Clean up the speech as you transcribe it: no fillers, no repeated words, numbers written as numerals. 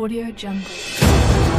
Audio Jungle.